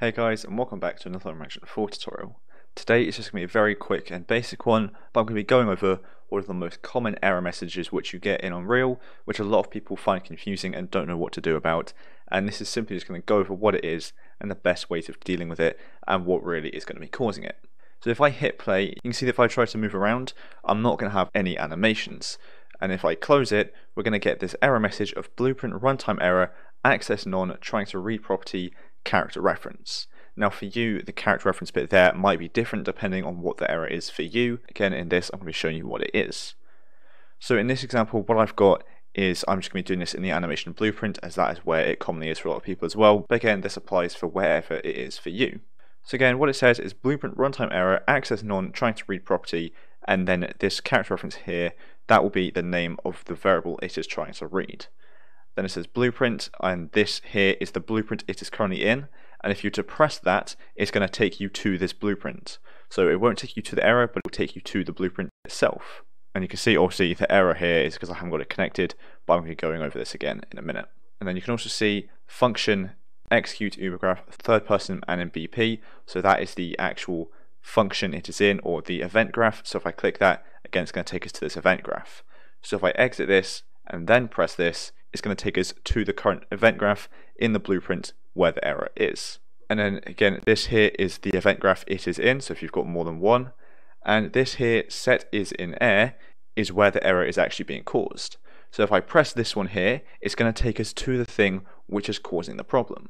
Hey guys, and welcome back to another Animation 4 tutorial. Today is just going to be a very quick and basic one, but I'm going to be going over all of the most common error messages which you get in Unreal, which a lot of people find confusing and don't know what to do about. And this is simply just going to go over what it is and the best ways of dealing with it and what really is going to be causing it. So if I hit play, you can see that if I try to move around, I'm not going to have any animations. And if I close it, we're going to get this error message of blueprint runtime error, access none, trying to read property, character reference. Now for you, the character reference bit there might be different depending on what the error is for you. Again, in this, I'm going to be showing you what it is. So in this example, what I've got is I'm just going to be doing this in the animation blueprint, as that is where it commonly is for a lot of people as well. But again, this applies for wherever it is for you. So again, what it says is blueprint runtime error, access none, trying to read property, and then this character reference here, that will be the name of the variable it is trying to read. Then it says blueprint, and this here is the blueprint it is currently in, and if you depress that, it's going to take you to this blueprint. So it won't take you to the error, but it will take you to the blueprint itself. And you can see obviously the error here is because I haven't got it connected, but I'm going to be going over this again in a minute. And then you can also see function, execute Uber graph, third person and in BP, so that is the actual function it is in, or the event graph. So if I click that, again it's going to take us to this event graph. So if I exit this and then press this, it's going to take us to the current event graph in the blueprint where the error is. And then again, this here is the event graph it is in, so if you've got more than one. And this here, set is in air, is where the error is actually being caused. So if I press this one here, it's going to take us to the thing which is causing the problem.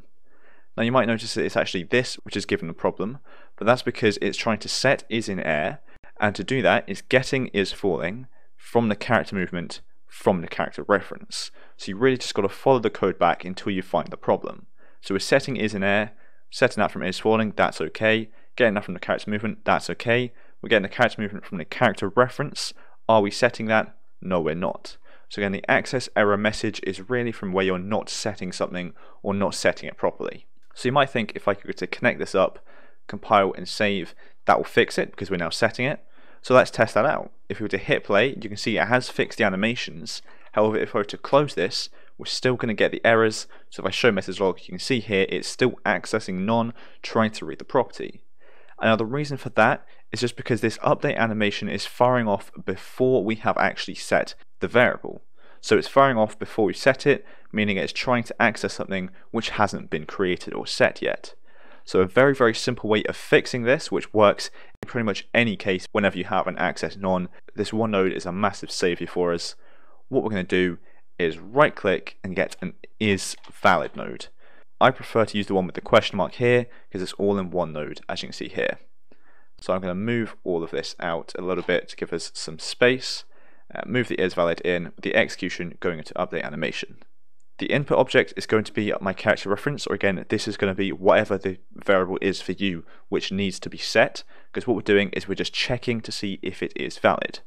Now you might notice that it's actually this which is given the problem, but that's because it's trying to set is in air, and to do that is getting is falling from the character movement from the character reference. So you really just got to follow the code back until you find the problem. So we're setting is in air, setting that from is falling, that's okay. Getting that from the character movement, that's okay. We're getting the character movement from the character reference. Are we setting that? No, we're not. So again, the access error message is really from where you're not setting something or not setting it properly. So you might think if I could go to connect this up, compile and save, that will fix it because we're now setting it. So let's test that out. If we were to hit play, you can see it has fixed the animations. However, if I were to close this, we're still going to get the errors. So if I show message log, you can see here it's still accessing none, trying to read the property. And now the reason for that is just because this update animation is firing off before we have actually set the variable. So it's firing off before we set it, meaning it's trying to access something which hasn't been created or set yet. So a very, very simple way of fixing this, which works in pretty much any case whenever you have an access none. This one node is a massive savior for us. What we're going to do is right click and get an is valid node. I prefer to use the one with the question mark here because it's all in one node, as you can see here. So I'm going to move all of this out a little bit to give us some space. Move the is valid in, with the execution going into update animation. The input object is going to be my character reference, or again, this is going to be whatever the variable is for you which needs to be set, because what we're doing is we're just checking to see if it is valid.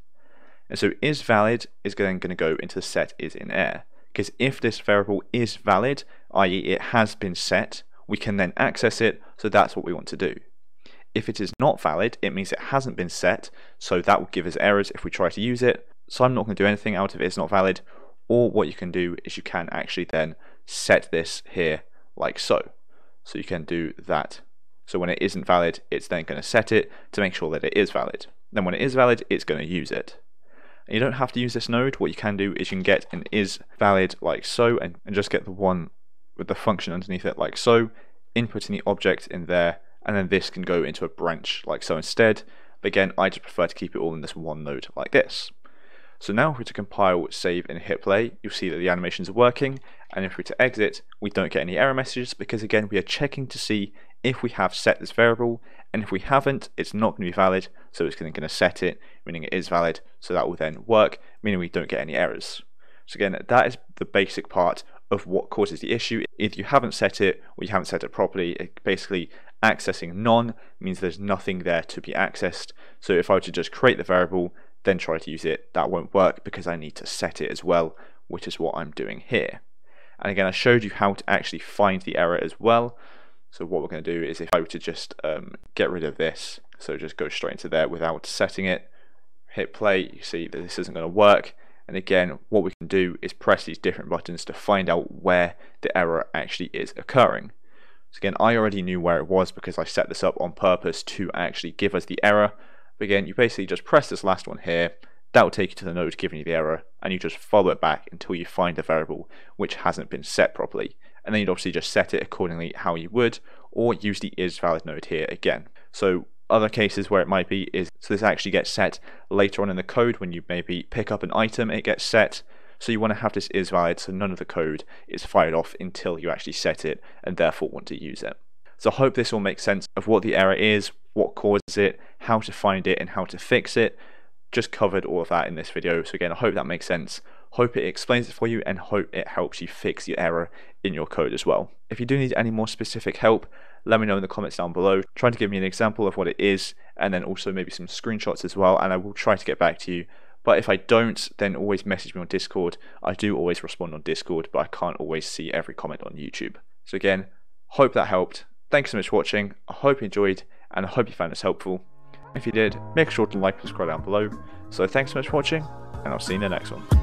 And so is valid is then going to go into set is in air, because if this variable is valid, i.e. it has been set, we can then access it, so that's what we want to do. If it is not valid, it means it hasn't been set, so that will give us errors if we try to use it, so I'm not going to do anything out of it's not valid. Or what you can do is you can actually then set this here like so. So you can do that. So when it isn't valid, it's then going to set it to make sure that it is valid. Then when it is valid, it's going to use it. And you don't have to use this node. What you can do is you can get an is valid like so, and just get the one with the function underneath it like so, inputting the object in there, and then this can go into a branch like so instead. But again, I just prefer to keep it all in this one node like this. So now if we were to compile, save and hit play, you'll see that the animations are working, and if we were to exit, we don't get any error messages because again we are checking to see if we have set this variable, and if we haven't, it's not going to be valid, so it's going to set it, meaning it is valid, so that will then work, meaning we don't get any errors. So again, that is the basic part of what causes the issue. If you haven't set it or you haven't set it properly, it basically accessing none means there's nothing there to be accessed. So if I were to just create the variable, then try to use it, that won't work because I need to set it as well, which is what I'm doing here. And again, I showed you how to actually find the error as well. So what we're going to do is if I were to just get rid of this, so just go straight into there without setting it, hit play, you see that this isn't going to work. And again, what we can do is press these different buttons to find out where the error actually is occurring. So again, I already knew where it was because I set this up on purpose to actually give us the error. But again, you basically just press this last one here, that will take you to the node giving you the error, and you just follow it back until you find the variable which hasn't been set properly. And then you'd obviously just set it accordingly how you would, or use the is valid node here again. So other cases where it might be is, so this actually gets set later on in the code when you maybe pick up an item, it gets set. So you want to have this is valid so none of the code is fired off until you actually set it and therefore want to use it. So I hope this all makes sense of what the error is, what causes it, how to find it and how to fix it. Just covered all of that in this video. So again, I hope that makes sense. Hope it explains it for you and hope it helps you fix your error in your code as well. If you do need any more specific help, let me know in the comments down below. Try to give me an example of what it is and then also maybe some screenshots as well, and I will try to get back to you. But if I don't, then always message me on Discord. I do always respond on Discord, but I can't always see every comment on YouTube. So again, hope that helped. Thanks so much for watching. I hope you enjoyed and I hope you found this helpful. If you did, make sure to like and subscribe down below. So thanks so much for watching and I'll see you in the next one.